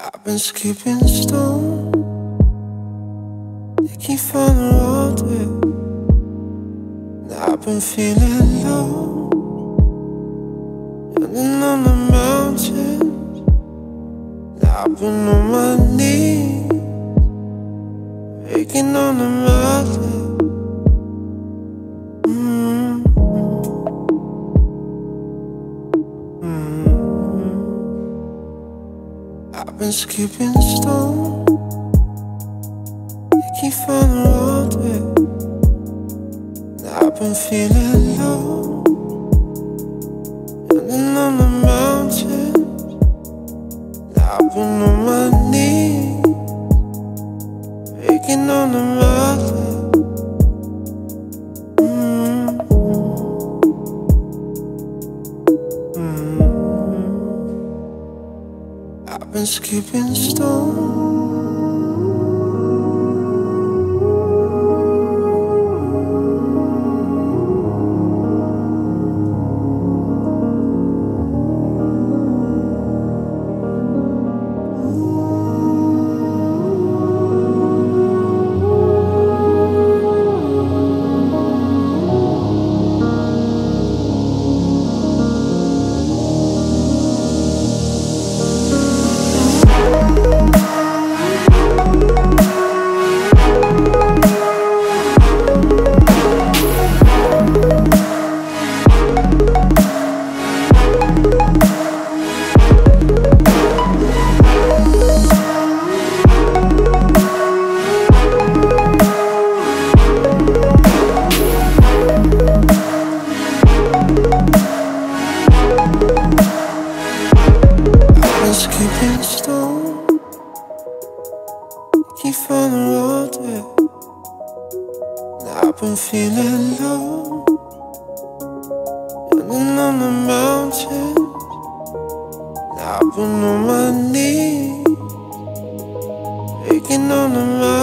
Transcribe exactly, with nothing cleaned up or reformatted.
I've been skipping stones. They can't find the road way. And I've been feeling low, running on the mountains. And I've been on my knees, waking on the mountain. I've been skipping stones. They keep on the road way. I've been feeling low, running on the mountains. I've been on my knees, waking on the mountains. I've been skipping stones. Skipping stones, keep on the road way. I've been feeling low, running on the mountains. I've been on my knees, waking on the mountains.